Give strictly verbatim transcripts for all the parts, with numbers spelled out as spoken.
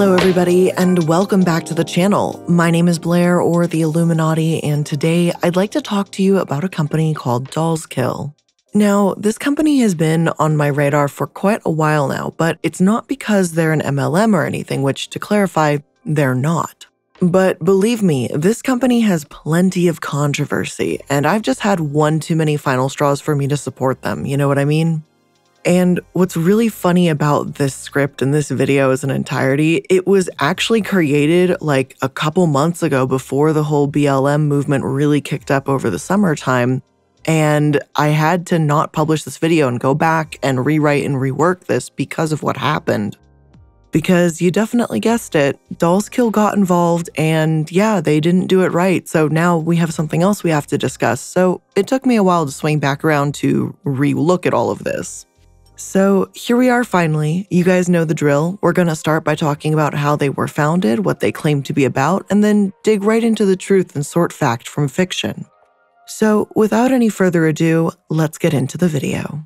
Hello everybody, and welcome back to the channel. My name is Blair, or the Illuminati, and today I'd like to talk to you about a company called Dollskill. Now, this company has been on my radar for quite a while now, but it's not because they're an M L M or anything, which, to clarify, they're not. But believe me, this company has plenty of controversy, and I've just had one too many final straws for me to support them, you know what I mean? And what's really funny about this script and this video as an entirety, it was actually created like a couple months ago before the whole B L M movement really kicked up over the summertime. And I had to not publish this video and go back and rewrite and rework this because of what happened. Because you definitely guessed it, Dollskill got involved, and yeah, they didn't do it right. So now we have something else we have to discuss. So it took me a while to swing back around to re-look at all of this. So here we are finally. You guys know the drill. We're gonna start by talking about how they were founded, what they claim to be about, and then dig right into the truth and sort fact from fiction. So without any further ado, let's get into the video.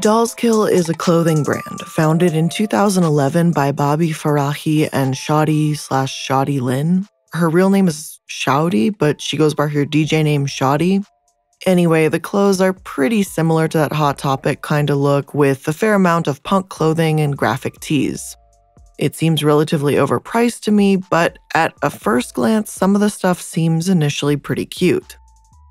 Dollskill is a clothing brand founded in two thousand eleven by Bobby Farahi and Shadi slash Shadi Lynn. Her real name is Shawty, but she goes by her D J name Shawty. Anyway, the clothes are pretty similar to that Hot Topic kind of look, with a fair amount of punk clothing and graphic tees. It seems relatively overpriced to me, but at a first glance, some of the stuff seems initially pretty cute.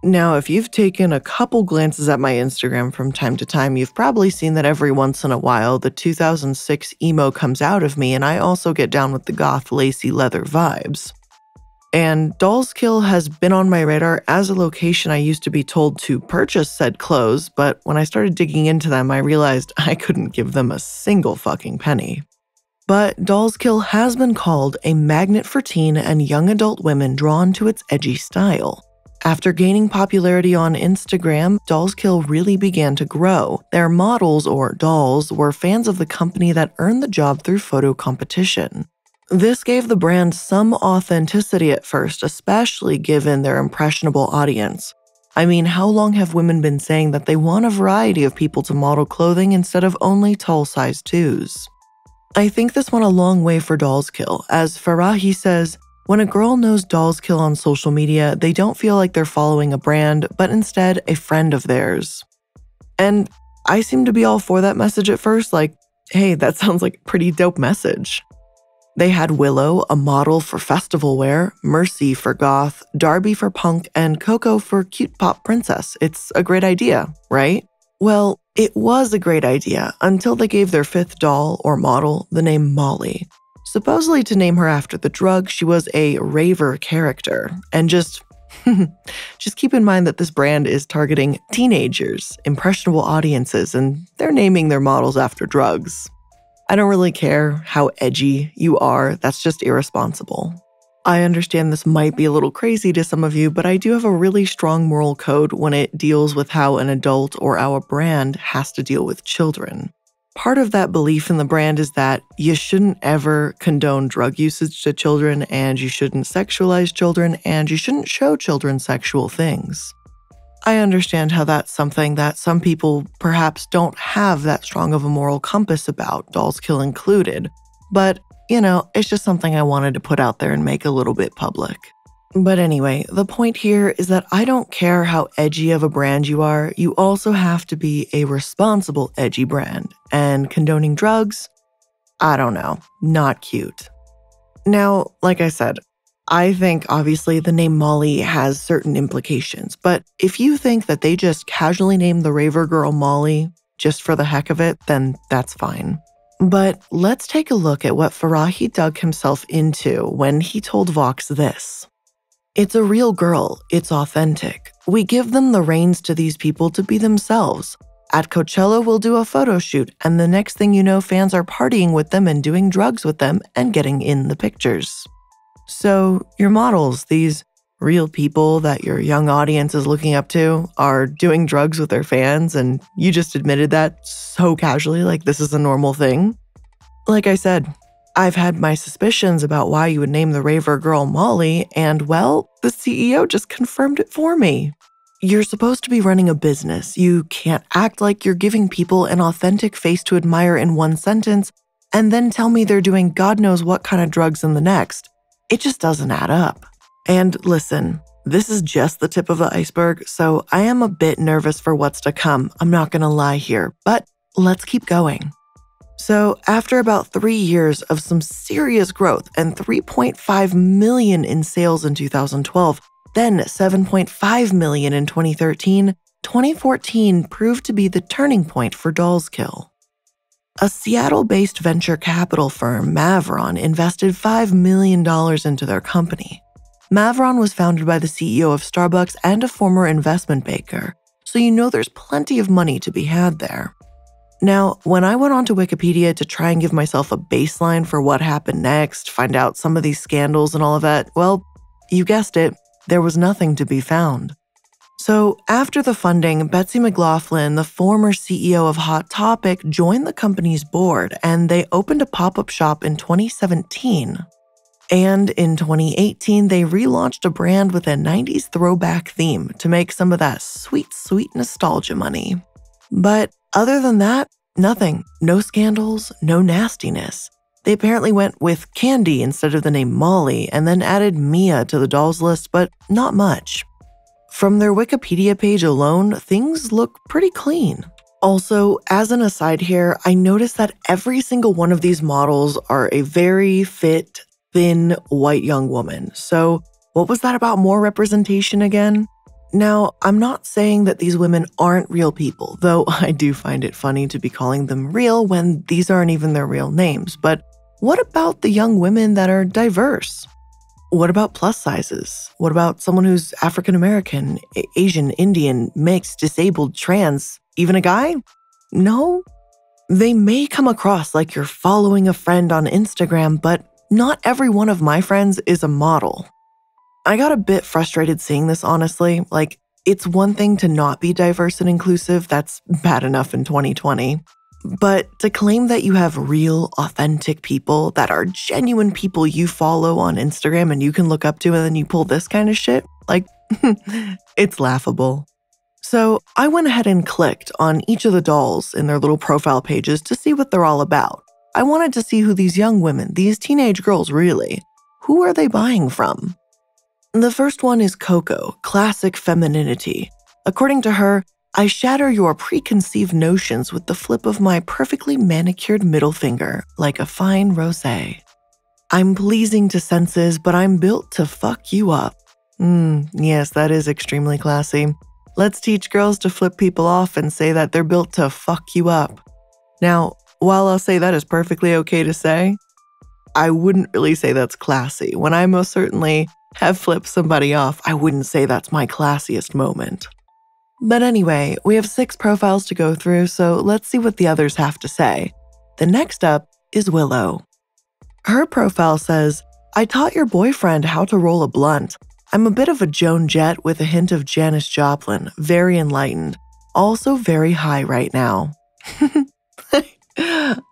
Now, if you've taken a couple glances at my Instagram from time to time, you've probably seen that every once in a while, the two thousand six emo comes out of me, and I also get down with the goth lacy leather vibes. And Dollskill has been on my radar as a location I used to be told to purchase said clothes, but when I started digging into them, I realized I couldn't give them a single fucking penny. But Dollskill has been called a magnet for teen and young adult women drawn to its edgy style. After gaining popularity on Instagram, Dollskill really began to grow. Their models, or dolls, were fans of the company that earned the job through photo competition. This gave the brand some authenticity at first, especially given their impressionable audience. I mean, how long have women been saying that they want a variety of people to model clothing instead of only tall size twos? I think this went a long way for Dollskill. As Farahi says, when a girl knows Dollskill on social media, they don't feel like they're following a brand, but instead a friend of theirs. And I seem to be all for that message at first, like, hey, that sounds like a pretty dope message. They had Willow, a model for festival wear, Mercy for goth, Darby for punk, and Coco for cute pop princess. It's a great idea, right? Well, it was a great idea until they gave their fifth doll or model the name Molly. Supposedly to name her after the drug, she was a raver character. And just, just keep in mind that this brand is targeting teenagers, impressionable audiences, and they're naming their models after drugs. I don't really care how edgy you are, that's just irresponsible. I understand this might be a little crazy to some of you, but I do have a really strong moral code when it deals with how an adult or our brand has to deal with children. Part of that belief in the brand is that you shouldn't ever condone drug usage to children, and you shouldn't sexualize children, and you shouldn't show children sexual things. I understand how that's something that some people perhaps don't have that strong of a moral compass about, Dollskill included, but, you know, it's just something I wanted to put out there and make a little bit public. But anyway, the point here is that I don't care how edgy of a brand you are, you also have to be a responsible edgy brand, and condoning drugs? I don't know, not cute. Now, like I said, I think, obviously, the name Molly has certain implications, but if you think that they just casually named the raver girl Molly just for the heck of it, then that's fine. But let's take a look at what Farahi dug himself into when he told Vox this. It's a real girl. It's authentic. We give them the reins to these people to be themselves. At Coachella, we'll do a photo shoot, and the next thing you know, fans are partying with them and doing drugs with them and getting in the pictures. So your models, these real people that your young audience is looking up to, are doing drugs with their fans, and you just admitted that so casually, like this is a normal thing. Like I said, I've had my suspicions about why you would name the raver girl Molly, and well, the C E O just confirmed it for me. You're supposed to be running a business. You can't act like you're giving people an authentic face to admire in one sentence and then tell me they're doing God knows what kind of drugs in the next. It just doesn't add up. And listen, this is just the tip of the iceberg, so I am a bit nervous for what's to come. I'm not gonna lie here, but let's keep going. So after about three years of some serious growth and three point five million dollars in sales in two thousand twelve, then seven point five million dollars in twenty thirteen, twenty fourteen proved to be the turning point for Dollskill. A Seattle-based venture capital firm, Mavron, invested five million dollars into their company. Mavron was founded by the C E O of Starbucks and a former investment banker, so you know there's plenty of money to be had there. Now, when I went onto Wikipedia to try and give myself a baseline for what happened next, find out some of these scandals and all of that, well, you guessed it, there was nothing to be found. So after the funding, Betsy McLaughlin, the former C E O of Hot Topic, joined the company's board, and they opened a pop-up shop in twenty seventeen. And in twenty eighteen, they relaunched a brand with a nineties throwback theme to make some of that sweet, sweet nostalgia money. But other than that, nothing. No scandals, no nastiness. They apparently went with Candy instead of the name Molly and then added Mia to the dolls list, but not much. From their Wikipedia page alone, things look pretty clean. Also, as an aside here, I noticed that every single one of these models are a very fit, thin white young woman. So what was that about more representation again? Now, I'm not saying that these women aren't real people, though I do find it funny to be calling them real when these aren't even their real names. But what about the young women that are diverse? What about plus sizes? What about someone who's African American, Asian, Indian, mixed, disabled, trans, even a guy? No. They may come across like you're following a friend on Instagram, but not every one of my friends is a model. I got a bit frustrated seeing this, honestly. Like, it's one thing to not be diverse and inclusive, that's bad enough in twenty twenty. But to claim that you have real, authentic people that are genuine people you follow on Instagram and you can look up to, and then you pull this kind of shit, like, it's laughable. So I went ahead and clicked on each of the dolls in their little profile pages to see what they're all about. I wanted to see who these young women, these teenage girls really, who are they buying from? The first one is Coco, classic femininity. According to her, I shatter your preconceived notions with the flip of my perfectly manicured middle finger, like a fine rosé. I'm pleasing to senses, but I'm built to fuck you up. Mm, yes, that is extremely classy. Let's teach girls to flip people off and say that they're built to fuck you up. Now, while I'll say that is perfectly okay to say, I wouldn't really say that's classy. When I most certainly have flipped somebody off, I wouldn't say that's my classiest moment. But anyway, we have six profiles to go through, so let's see what the others have to say. The next up is Willow. Her profile says, I taught your boyfriend how to roll a blunt. I'm a bit of a Joan Jett with a hint of Janis Joplin, very enlightened, also very high right now.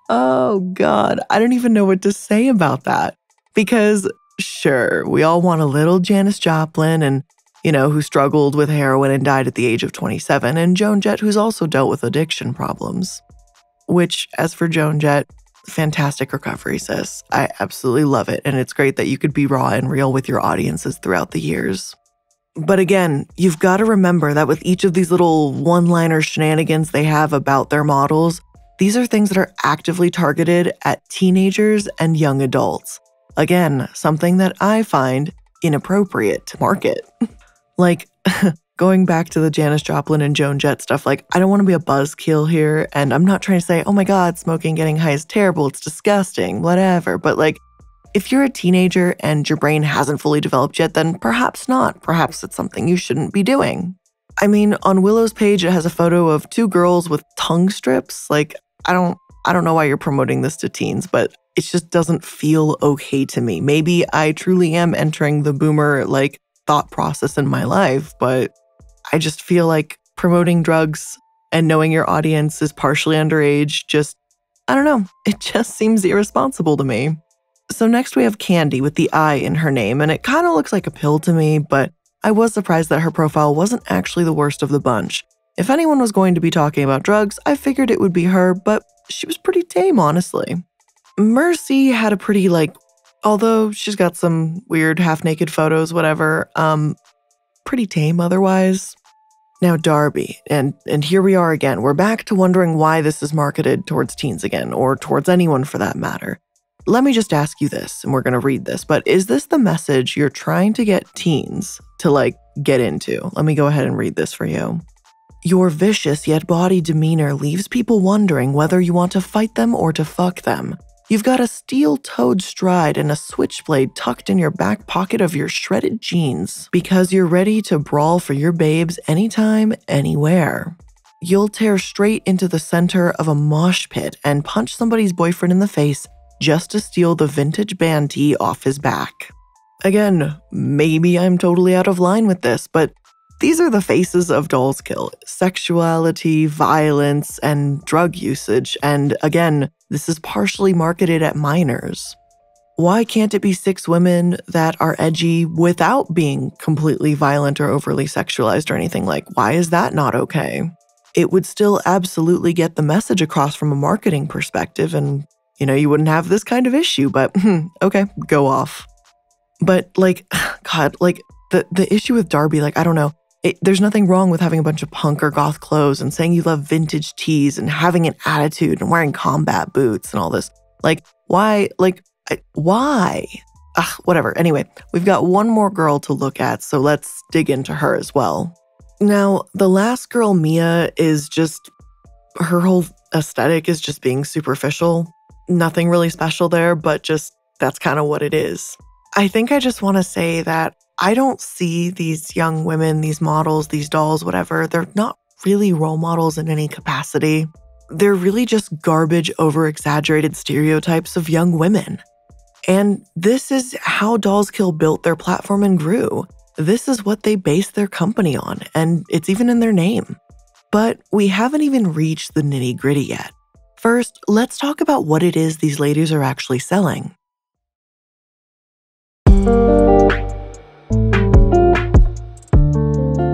Oh God, I don't even know what to say about that. Because sure, we all want a little Janis Joplin and, you know, who struggled with heroin and died at the age of twenty-seven, and Joan Jett, who's also dealt with addiction problems. Which, as for Joan Jett, fantastic recovery, sis. I absolutely love it, and it's great that you could be raw and real with your audiences throughout the years. But again, you've got to remember that with each of these little one-liner shenanigans they have about their models, these are things that are actively targeted at teenagers and young adults. Again, something that I find inappropriate to market. Like, going back to the Janis Joplin and Joan Jett stuff, like, I don't want to be a buzzkill here, and I'm not trying to say, oh my God, smoking, getting high is terrible, it's disgusting, whatever. But like, if you're a teenager and your brain hasn't fully developed yet, then perhaps not. Perhaps it's something you shouldn't be doing. I mean, on Willow's page, it has a photo of two girls with tongue strips. Like, I don't, I don't know why you're promoting this to teens, but it just doesn't feel okay to me. Maybe I truly am entering the boomer like thought process in my life, but I just feel like promoting drugs and knowing your audience is partially underage just, I don't know, it just seems irresponsible to me. So next we have Candy with the I in her name, and it kind of looks like a pill to me, but I was surprised that her profile wasn't actually the worst of the bunch. If anyone was going to be talking about drugs, I figured it would be her, but she was pretty tame, honestly. Mercy had a pretty, like, although she's got some weird half-naked photos, whatever, um, pretty tame otherwise. Now Darby, and, and here we are again. We're back to wondering why this is marketed towards teens again, or towards anyone for that matter. Let me just ask you this, and we're going to read this, but is this the message you're trying to get teens to, like, get into? Let me go ahead and read this for you. Your vicious yet bawdy demeanor leaves people wondering whether you want to fight them or to fuck them. You've got a steel-toed stride and a switchblade tucked in your back pocket of your shredded jeans because you're ready to brawl for your babes anytime, anywhere. You'll tear straight into the center of a mosh pit and punch somebody's boyfriend in the face just to steal the vintage band tee off his back. Again, maybe I'm totally out of line with this, but these are the faces of Dolls Kill: sexuality, violence, and drug usage. And again, this is partially marketed at minors. Why can't it be six women that are edgy without being completely violent or overly sexualized or anything? Like, why is that not okay? It would still absolutely get the message across from a marketing perspective, and, you know, you wouldn't have this kind of issue, but okay, go off. But, like, God, like, the, the issue with Darby, like, I don't know. It, there's nothing wrong with having a bunch of punk or goth clothes and saying you love vintage tees and having an attitude and wearing combat boots and all this. Like, why? Like, I, why? Ugh, whatever. Anyway, we've got one more girl to look at, so let's dig into her as well. Now, the last girl, Mia, is just, her whole aesthetic is just being superficial. Nothing really special there, but just that's kind of what it is. I think I just want to say that I don't see these young women, these models, these dolls, whatever, they're not really role models in any capacity. They're really just garbage, over-exaggerated stereotypes of young women. And this is how Dolls Kill built their platform and grew. This is what they based their company on, and it's even in their name. But we haven't even reached the nitty-gritty yet. First, let's talk about what it is these ladies are actually selling.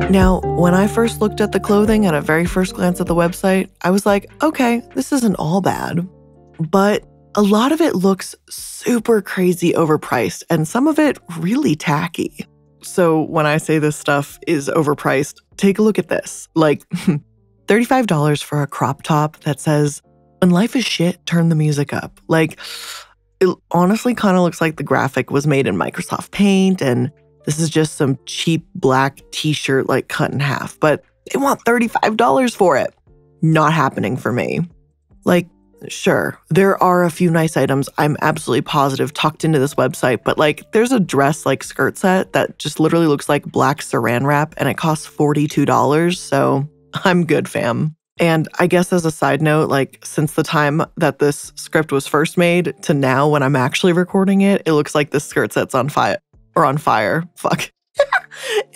Now, when I first looked at the clothing at a very first glance at the website, I was like, okay, this isn't all bad. But a lot of it looks super crazy overpriced, and some of it really tacky. So when I say this stuff is overpriced, take a look at this. Like, thirty-five dollars for a crop top that says, "When life is shit, turn the music up." Like, it honestly kind of looks like the graphic was made in Microsoft Paint, and this is just some cheap black t-shirt, like, cut in half, but they want thirty-five dollars for it. Not happening for me. Like, sure, there are a few nice items, I'm absolutely positive, tucked into this website, but, like, there's a dress-like skirt set that just literally looks like black saran wrap, and it costs forty-two dollars, so I'm good, fam. And I guess as a side note, like, since the time that this script was first made to now when I'm actually recording it, it looks like this skirt set's on fire. Or on fire. Fuck.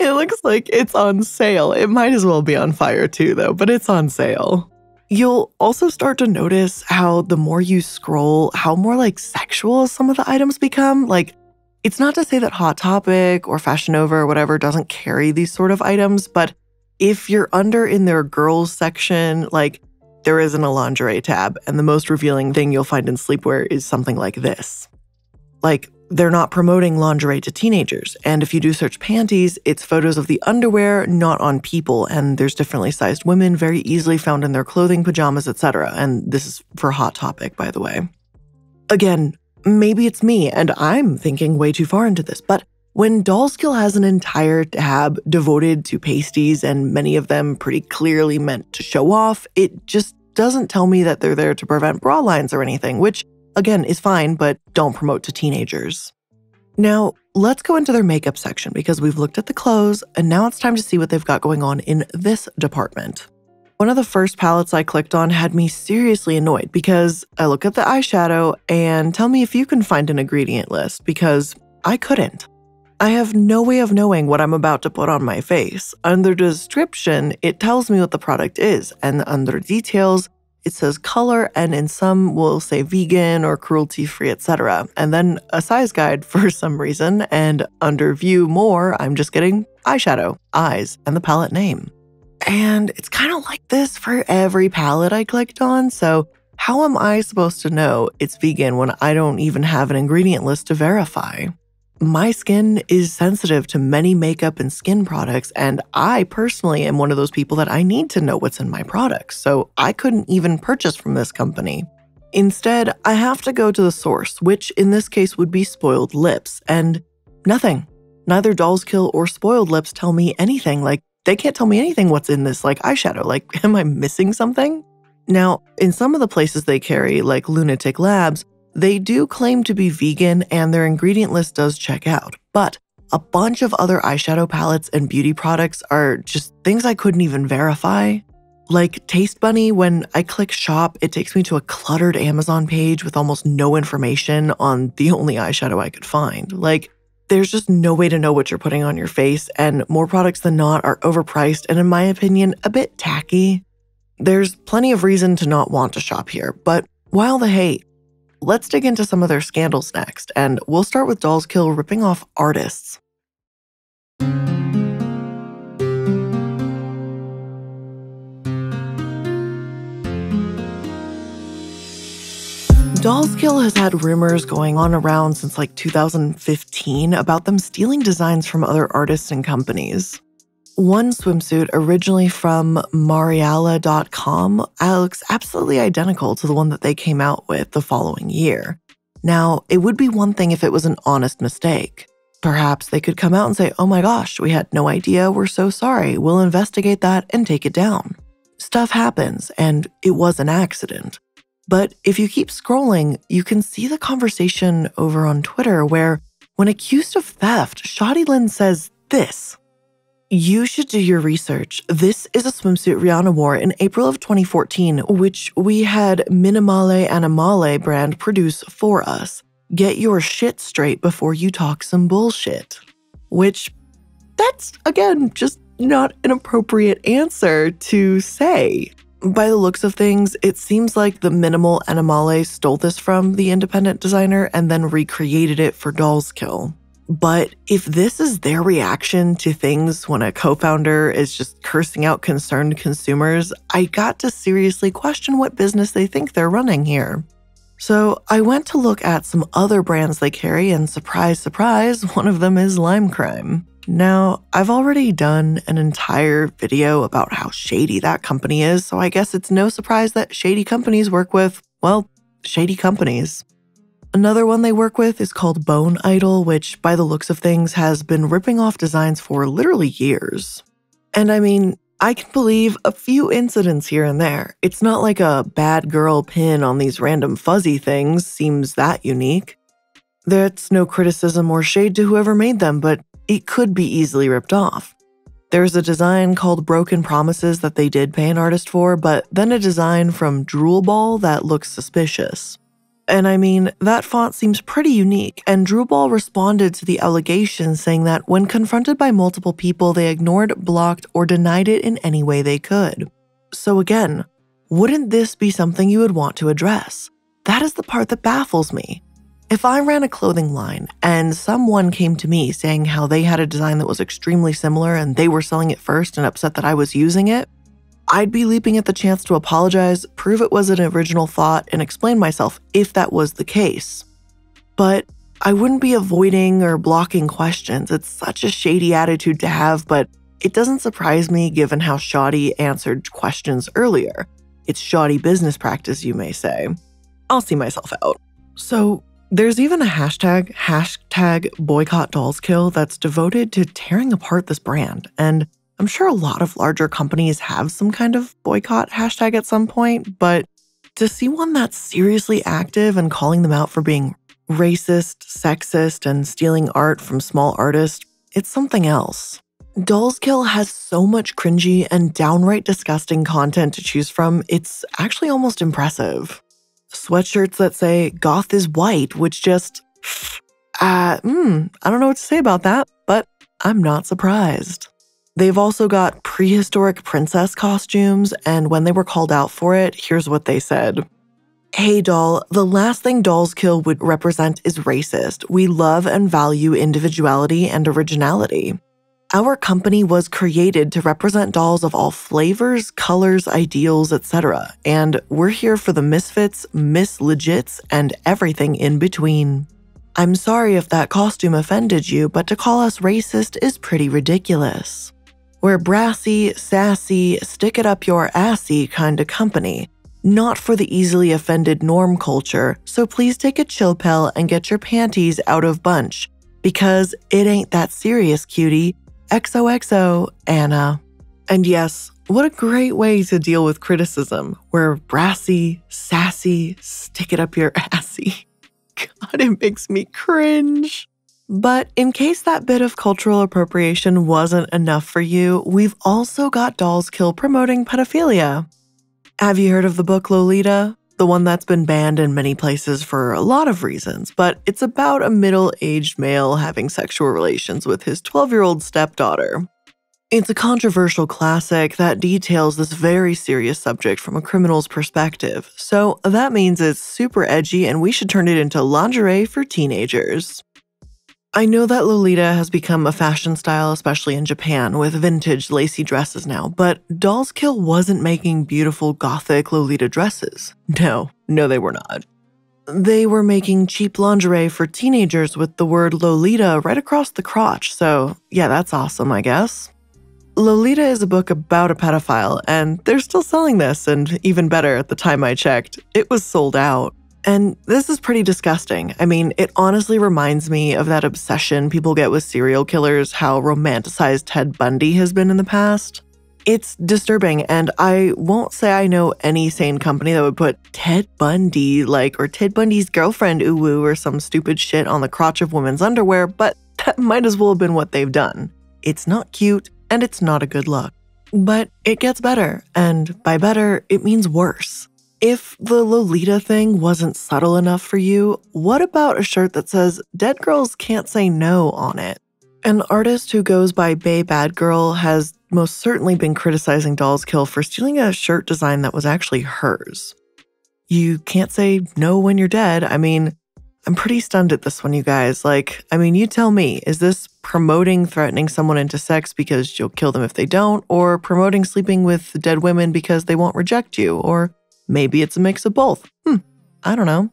It looks like it's on sale. It might as well be on fire too, though, but it's on sale. You'll also start to notice how the more you scroll, how more, like, sexual some of the items become. Like, it's not to say that Hot Topic or Fashion Nova or whatever doesn't carry these sort of items, but if you're under in their girls section, like, there isn't a lingerie tab, and the most revealing thing you'll find in sleepwear is something like this. Like, they're not promoting lingerie to teenagers. And if you do search panties, it's photos of the underwear, not on people. And there's differently sized women very easily found in their clothing, pajamas, et cetera. And this is for Hot Topic, by the way. Again, maybe it's me and I'm thinking way too far into this, but when Dolls Kill has an entire tab devoted to pasties and many of them pretty clearly meant to show off, it just doesn't tell me that they're there to prevent bra lines or anything, which again, is fine, but don't promote to teenagers. Now, let's go into their makeup section because we've looked at the clothes and now it's time to see what they've got going on in this department. One of the first palettes I clicked on had me seriously annoyed because I look at the eyeshadow and tell me if you can find an ingredient list because I couldn't. I have no way of knowing what I'm about to put on my face. Under description, it tells me what the product is, and under details, it says color, and in some will say vegan or cruelty-free, et cetera. And then a size guide for some reason, and under view more, I'm just getting eyeshadow, eyes, and the palette name. And it's kind of like this for every palette I clicked on, so how am I supposed to know it's vegan when I don't even have an ingredient list to verify? My skin is sensitive to many makeup and skin products, and I personally am one of those people that I need to know what's in my products, so I couldn't even purchase from this company. Instead, I have to go to the source, which in this case would be Spoiled Lips, and nothing. Neither Dolls Kill or Spoiled Lips tell me anything. Like, they can't tell me anything what's in this, like, eyeshadow. Like, am I missing something? Now, in some of the places they carry, like Lunatic Labs, they do claim to be vegan and their ingredient list does check out, but a bunch of other eyeshadow palettes and beauty products are just things I couldn't even verify. Like Taste Bunny, when I click shop, it takes me to a cluttered Amazon page with almost no information on the only eyeshadow I could find. Like, there's just no way to know what you're putting on your face, and more products than not are overpriced and, in my opinion, a bit tacky. There's plenty of reason to not want to shop here, but while the hate, let's dig into some of their scandals next, and we'll start with Dolls Kill ripping off artists. Dolls Kill has had rumors going on around since like two thousand fifteen about them stealing designs from other artists and companies. One swimsuit, originally from Mariala dot com, looks absolutely identical to the one that they came out with the following year. Now, it would be one thing if it was an honest mistake. Perhaps they could come out and say, oh my gosh, we had no idea, we're so sorry, we'll investigate that and take it down. Stuff happens, and it was an accident. But if you keep scrolling, you can see the conversation over on Twitter where, when accused of theft, Shadi Lynn says this: "You should do your research. This is a swimsuit Rihanna wore in April of twenty fourteen, which we had Minimale Animale brand produce for us. Get your shit straight before you talk some bullshit." Which, that's, again, just not an appropriate answer to say. By the looks of things, it seems like the Minimal Animale stole this from the independent designer and then recreated it for Dolls Kill. But if this is their reaction to things when a co-founder is just cursing out concerned consumers, I got to seriously question what business they think they're running here. So I went to look at some other brands they carry, and surprise, surprise, one of them is Lime Crime. Now, I've already done an entire video about how shady that company is, so I guess it's no surprise that shady companies work with, well, shady companies. Another one they work with is called Bone Idol, which, by the looks of things, has been ripping off designs for literally years. And I mean, I can believe a few incidents here and there. It's not like a bad girl pin on these random fuzzy things seems that unique. That's no criticism or shade to whoever made them, but it could be easily ripped off. There's a design called Broken Promises that they did pay an artist for, but then a design from Drool Ball that looks suspicious. And I mean, that font seems pretty unique, and Drool Ball responded to the allegation saying that when confronted by multiple people, they ignored, blocked, or denied it in any way they could. So again, wouldn't this be something you would want to address? That is the part that baffles me. If I ran a clothing line and someone came to me saying how they had a design that was extremely similar and they were selling it first and upset that I was using it, I'd be leaping at the chance to apologize, prove it was an original thought, and explain myself if that was the case. But I wouldn't be avoiding or blocking questions. It's such a shady attitude to have, but it doesn't surprise me given how Shadi answered questions earlier. It's shoddy business practice, you may say. I'll see myself out. So there's even a hashtag, hashtag boycott Dolls Kill, that's devoted to tearing apart this brand, and I'm sure a lot of larger companies have some kind of boycott hashtag at some point, but to see one that's seriously active and calling them out for being racist, sexist, and stealing art from small artists, it's something else. Dolls Kill has so much cringy and downright disgusting content to choose from, it's actually almost impressive. Sweatshirts that say, "Goth is white," which just, uh, mm, I don't know what to say about that, but I'm not surprised. They've also got prehistoric princess costumes, and when they were called out for it, here's what they said. Hey doll, the last thing Dolls Kill would represent is racist. We love and value individuality and originality. Our company was created to represent dolls of all flavors, colors, ideals, et cetera, and we're here for the misfits, mislegits, and everything in between. I'm sorry if that costume offended you, but to call us racist is pretty ridiculous. We're brassy, sassy, stick-it-up-your-assy kind of company, not for the easily offended norm culture, so please take a chill pill and get your panties out of bunch, because it ain't that serious, cutie. X O X O, Anna. And yes, what a great way to deal with criticism. We're brassy, sassy, stick it up your assy. God, it makes me cringe. But in case that bit of cultural appropriation wasn't enough for you, we've also got Dolls Kill promoting pedophilia. Have you heard of the book Lolita? The one that's been banned in many places for a lot of reasons, but it's about a middle-aged male having sexual relations with his twelve-year-old stepdaughter. It's a controversial classic that details this very serious subject from a criminal's perspective, so that means it's super edgy and we should turn it into lingerie for teenagers. I know that Lolita has become a fashion style, especially in Japan, with vintage lacy dresses now, but Dolls Kill wasn't making beautiful gothic Lolita dresses. No, no they were not. They were making cheap lingerie for teenagers with the word Lolita right across the crotch, so yeah, that's awesome, I guess. Lolita is a book about a pedophile, and they're still selling this, and even better, at the time I checked, it was sold out. And this is pretty disgusting. I mean, it honestly reminds me of that obsession people get with serial killers, how romanticized Ted Bundy has been in the past. It's disturbing, and I won't say I know any sane company that would put Ted Bundy, like, or Ted Bundy's girlfriend uwu or some stupid shit on the crotch of women's underwear, but that might as well have been what they've done. It's not cute, and it's not a good look. But it gets better, and by better, it means worse. If the Lolita thing wasn't subtle enough for you, what about a shirt that says Dead Girls Can't Say No on it? An artist who goes by Bae Bad Girl has most certainly been criticizing Dolls Kill for stealing a shirt design that was actually hers. You can't say no when you're dead. I mean, I'm pretty stunned at this one, you guys. Like, I mean, you tell me, is this promoting threatening someone into sex because you'll kill them if they don't, or promoting sleeping with dead women because they won't reject you, or maybe it's a mix of both. Hmm, I don't know.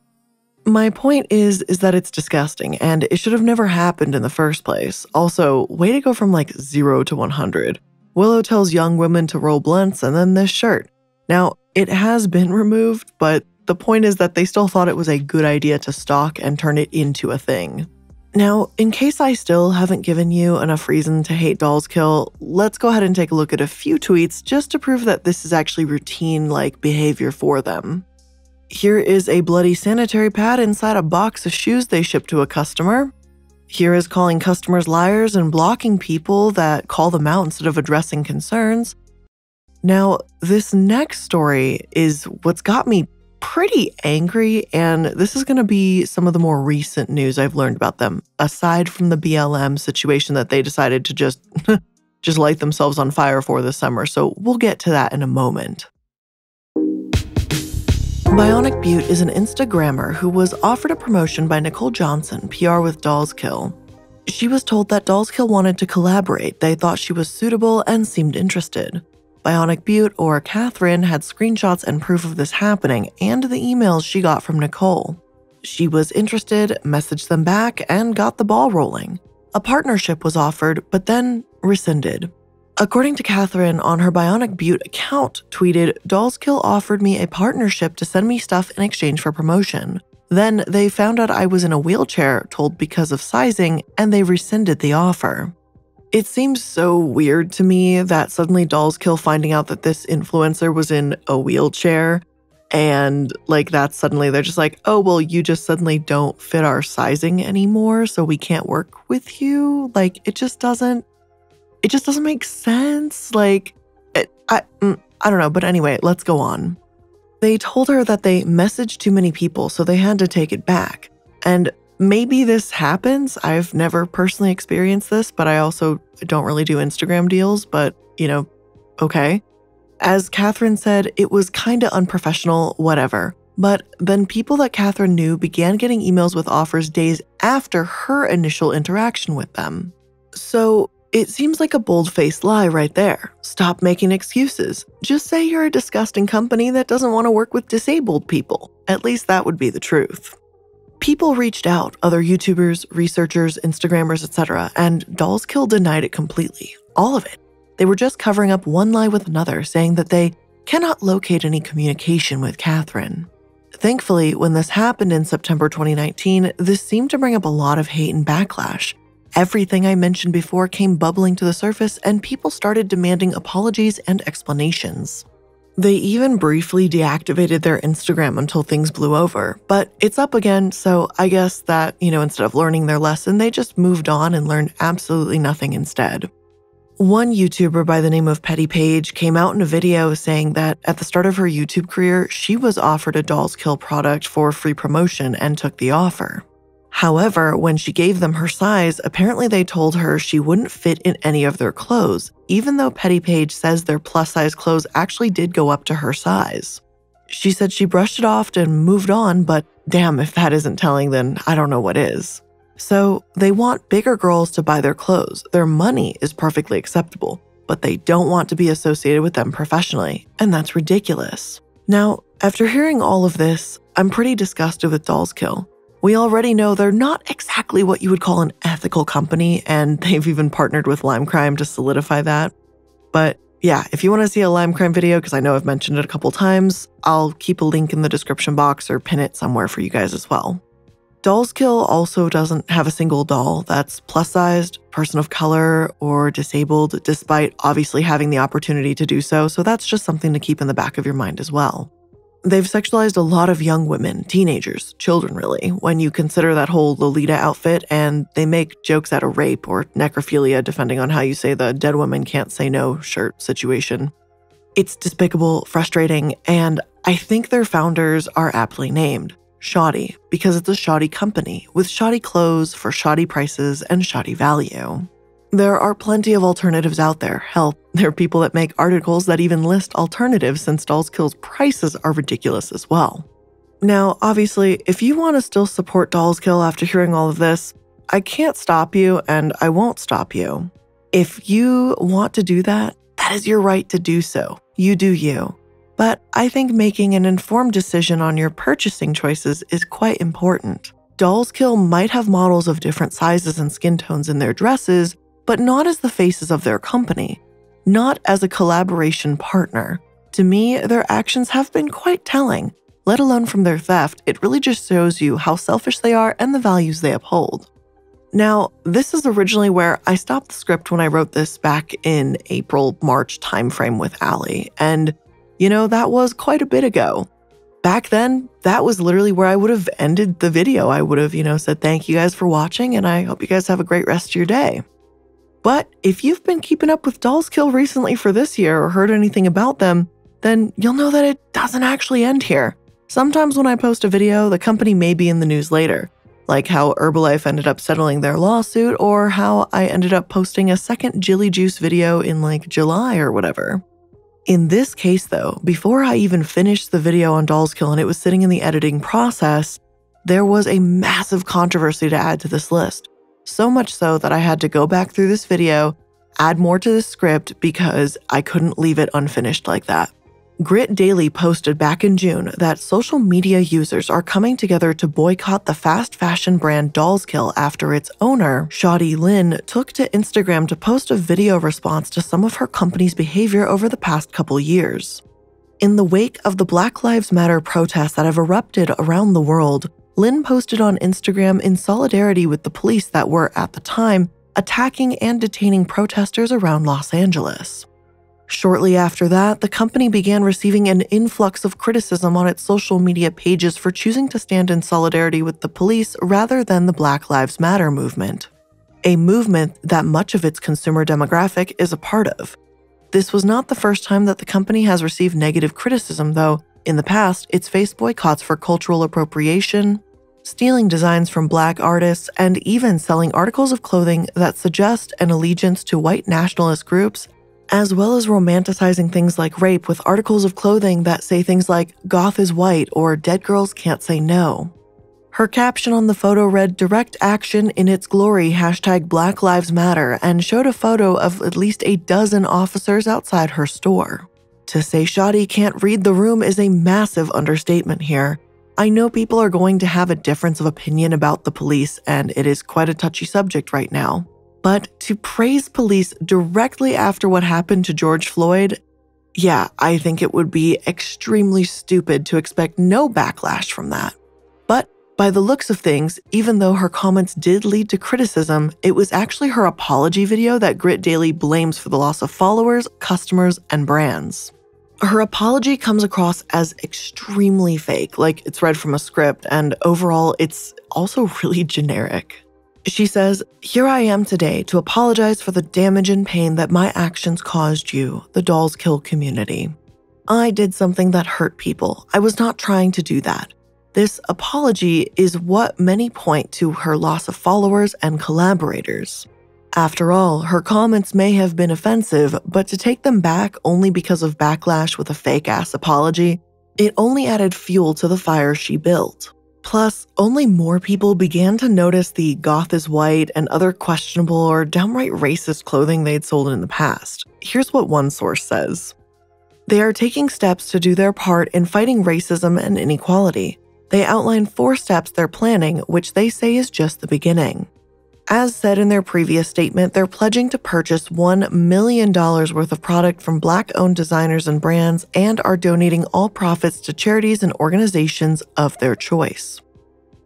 My point is, is that it's disgusting and it should have never happened in the first place. Also, way to go from like zero to one hundred. Willow tells young women to roll blunts and then this shirt. Now, it has been removed, but the point is that they still thought it was a good idea to stalk and turn it into a thing. Now, in case I still haven't given you enough reason to hate Dolls Kill, let's go ahead and take a look at a few tweets just to prove that this is actually routine-like behavior for them. Here is a bloody sanitary pad inside a box of shoes they ship to a customer. Here is calling customers liars and blocking people that call them out instead of addressing concerns. Now, this next story is what's got me pretty angry, and this is going to be some of the more recent news I've learned about them, aside from the B L M situation that they decided to just, just light themselves on fire for this summer, so we'll get to that in a moment. Bionic Butte is an Instagrammer who was offered a promotion by Nicole Johnson, P R with Dolls Kill. She was told that Dolls Kill wanted to collaborate, they thought she was suitable and seemed interested. Bionic Butte, or Catherine, had screenshots and proof of this happening and the emails she got from Nicole. She was interested, messaged them back, and got the ball rolling. A partnership was offered, but then rescinded. According to Catherine, on her Bionic Butte account, tweeted, Dolls Kill offered me a partnership to send me stuff in exchange for promotion. Then they found out I was in a wheelchair, told because of sizing, and they rescinded the offer. It seems so weird to me that suddenly Dolls Kill finding out that this influencer was in a wheelchair and like that suddenly they're just like, oh, well, you just suddenly don't fit our sizing anymore, so we can't work with you. Like, it just doesn't, it just doesn't make sense. Like, it, I, I don't know. But anyway, let's go on. They told her that they messaged too many people, so they had to take it back. And maybe this happens. I've never personally experienced this, but I also don't really do Instagram deals, but, you know, okay. As Catherine said, it was kind of unprofessional, whatever. But then people that Catherine knew began getting emails with offers days after her initial interaction with them. So it seems like a bold-faced lie right there. Stop making excuses. Just say you're a disgusting company that doesn't want to work with disabled people. At least that would be the truth. People reached out, other YouTubers, researchers, Instagrammers, et cetera, and Dolls Kill denied it completely, all of it. They were just covering up one lie with another, saying that they cannot locate any communication with Catherine. Thankfully, when this happened in September twenty nineteen, this seemed to bring up a lot of hate and backlash. Everything I mentioned before came bubbling to the surface, and people started demanding apologies and explanations. They even briefly deactivated their Instagram until things blew over, but it's up again, so I guess that, you know, instead of learning their lesson, they just moved on and learned absolutely nothing instead. One YouTuber by the name of Petty Page came out in a video saying that at the start of her YouTube career, she was offered a Dolls Kill product for free promotion and took the offer. However, when she gave them her size, apparently they told her she wouldn't fit in any of their clothes, even though Petty Page says their plus-size clothes actually did go up to her size. She said she brushed it off and moved on, but damn, if that isn't telling, then I don't know what is. So they want bigger girls to buy their clothes. Their money is perfectly acceptable, but they don't want to be associated with them professionally, and that's ridiculous. Now, after hearing all of this, I'm pretty disgusted with Dolls Kill. We already know they're not exactly what you would call an ethical company, and they've even partnered with Lime Crime to solidify that. But yeah, if you want to see a Lime Crime video, because I know I've mentioned it a couple times, I'll keep a link in the description box or pin it somewhere for you guys as well. Dolls Kill also doesn't have a single doll that's plus-sized, person of color, or disabled, despite obviously having the opportunity to do so, so that's just something to keep in the back of your mind as well. They've sexualized a lot of young women, teenagers, children really, when you consider that whole Lolita outfit, and they make jokes out of rape or necrophilia, depending on how you say the dead woman can't say no shirt situation. It's despicable, frustrating, and I think their founders are aptly named. Shoddy, because it's a shoddy company with shoddy clothes for shoddy prices and shoddy value. There are plenty of alternatives out there. Hell, there are people that make articles that even list alternatives since Dolls Kill's prices are ridiculous as well. Now, obviously, if you want to still support Dolls Kill after hearing all of this, I can't stop you and I won't stop you. If you want to do that, that is your right to do so. You do you. But I think making an informed decision on your purchasing choices is quite important. Dolls Kill might have models of different sizes and skin tones in their dresses, but not as the faces of their company, not as a collaboration partner. To me, their actions have been quite telling, let alone from their theft. It really just shows you how selfish they are and the values they uphold. Now, this is originally where I stopped the script when I wrote this back in April, March timeframe with Allie, and you know, that was quite a bit ago. Back then, that was literally where I would have ended the video. I would have, you know, said thank you guys for watching and I hope you guys have a great rest of your day. But if you've been keeping up with Dolls Kill recently for this year or heard anything about them, then you'll know that it doesn't actually end here. Sometimes when I post a video, the company may be in the news later, like how Herbalife ended up settling their lawsuit or how I ended up posting a second Jilly Juice video in like July or whatever. In this case though, before I even finished the video on Dolls Kill and it was sitting in the editing process, there was a massive controversy to add to this list. So much so that I had to go back through this video, add more to the script because I couldn't leave it unfinished like that. Grit Daily posted back in June that social media users are coming together to boycott the fast fashion brand Dolls Kill after its owner, Shadi Lin, took to Instagram to post a video response to some of her company's behavior over the past couple years. In the wake of the Black Lives Matter protests that have erupted around the world, Lin posted on Instagram in solidarity with the police that were, at the time, attacking and detaining protesters around Los Angeles. Shortly after that, the company began receiving an influx of criticism on its social media pages for choosing to stand in solidarity with the police rather than the Black Lives Matter movement, a movement that much of its consumer demographic is a part of. This was not the first time that the company has received negative criticism, though. In the past, it's faced boycotts for cultural appropriation, stealing designs from black artists, and even selling articles of clothing that suggest an allegiance to white nationalist groups, as well as romanticizing things like rape with articles of clothing that say things like "goth is white" or "dead girls can't say no." Her caption on the photo read "direct action in its glory, hashtag Black Lives Matter," and showed a photo of at least a dozen officers outside her store. To say Shadi can't read the room is a massive understatement here. I know people are going to have a difference of opinion about the police, and it is quite a touchy subject right now. But to praise police directly after what happened to George Floyd, yeah, I think it would be extremely stupid to expect no backlash from that. By the looks of things, even though her comments did lead to criticism, it was actually her apology video that Grit Daily blames for the loss of followers, customers, and brands. Her apology comes across as extremely fake, like it's read from a script, and overall, it's also really generic. She says, "Here I am today to apologize for the damage and pain that my actions caused you, the Dolls Kill community. I did something that hurt people. I was not trying to do that." This apology is what many point to her loss of followers and collaborators. After all, her comments may have been offensive, but to take them back only because of backlash with a fake-ass apology, it only added fuel to the fire she built. Plus, only more people began to notice the "goth is white" and other questionable or downright racist clothing they'd sold in the past. Here's what one source says. "They are taking steps to do their part in fighting racism and inequality. They outline four steps they're planning, which they say is just the beginning. As said in their previous statement, they're pledging to purchase one million dollars worth of product from Black-owned designers and brands and are donating all profits to charities and organizations of their choice.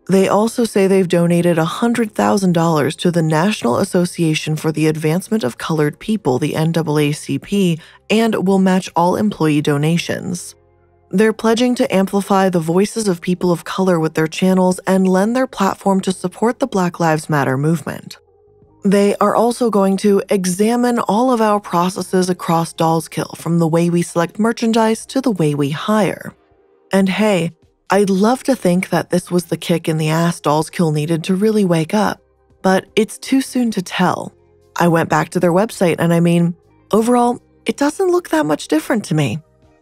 They also say they've donated one hundred thousand dollars to the National Association for the Advancement of Colored People, the N double A C P, and will match all employee donations. They're pledging to amplify the voices of people of color with their channels and lend their platform to support the Black Lives Matter movement. They are also going to examine all of our processes across Dolls Kill, from the way we select merchandise to the way we hire. And hey, I'd love to think that this was the kick in the ass Dolls Kill needed to really wake up, but it's too soon to tell. I went back to their website and I mean, overall, it doesn't look that much different to me.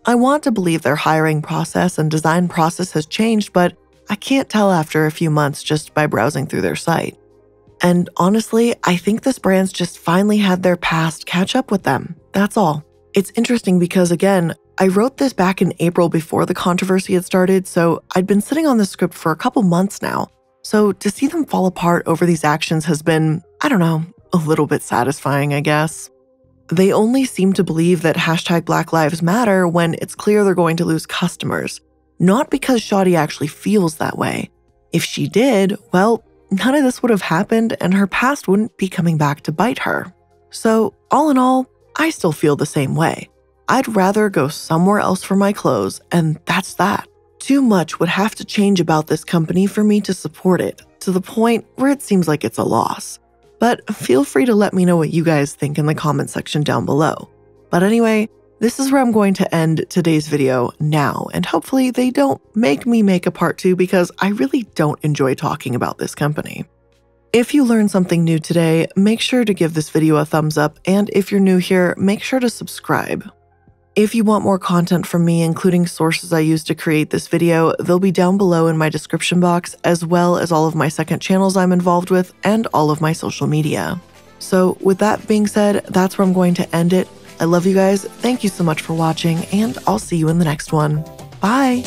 I want to believe their hiring process and design process has changed, but I can't tell after a few months just by browsing through their site. And honestly, I think this brand's just finally had their past catch up with them. That's all." It's interesting because, again, I wrote this back in April before the controversy had started, so I'd been sitting on this script for a couple months now. So to see them fall apart over these actions has been, I don't know, a little bit satisfying, I guess. They only seem to believe that hashtag Black Lives Matter when it's clear they're going to lose customers, not because Shadi actually feels that way. If she did, well, none of this would have happened and her past wouldn't be coming back to bite her. So all in all, I still feel the same way. I'd rather go somewhere else for my clothes, and that's that. Too much would have to change about this company for me to support it, to the point where it seems like it's a loss. But feel free to let me know what you guys think in the comment section down below. But anyway, this is where I'm going to end today's video now, and hopefully they don't make me make a part two because I really don't enjoy talking about this company. If you learned something new today, make sure to give this video a thumbs up, and if you're new here, make sure to subscribe. If you want more content from me, including sources I used to create this video, they'll be down below in my description box, as well as all of my second channels I'm involved with and all of my social media. So with that being said, that's where I'm going to end it. I love you guys. Thank you so much for watching, and I'll see you in the next one. Bye.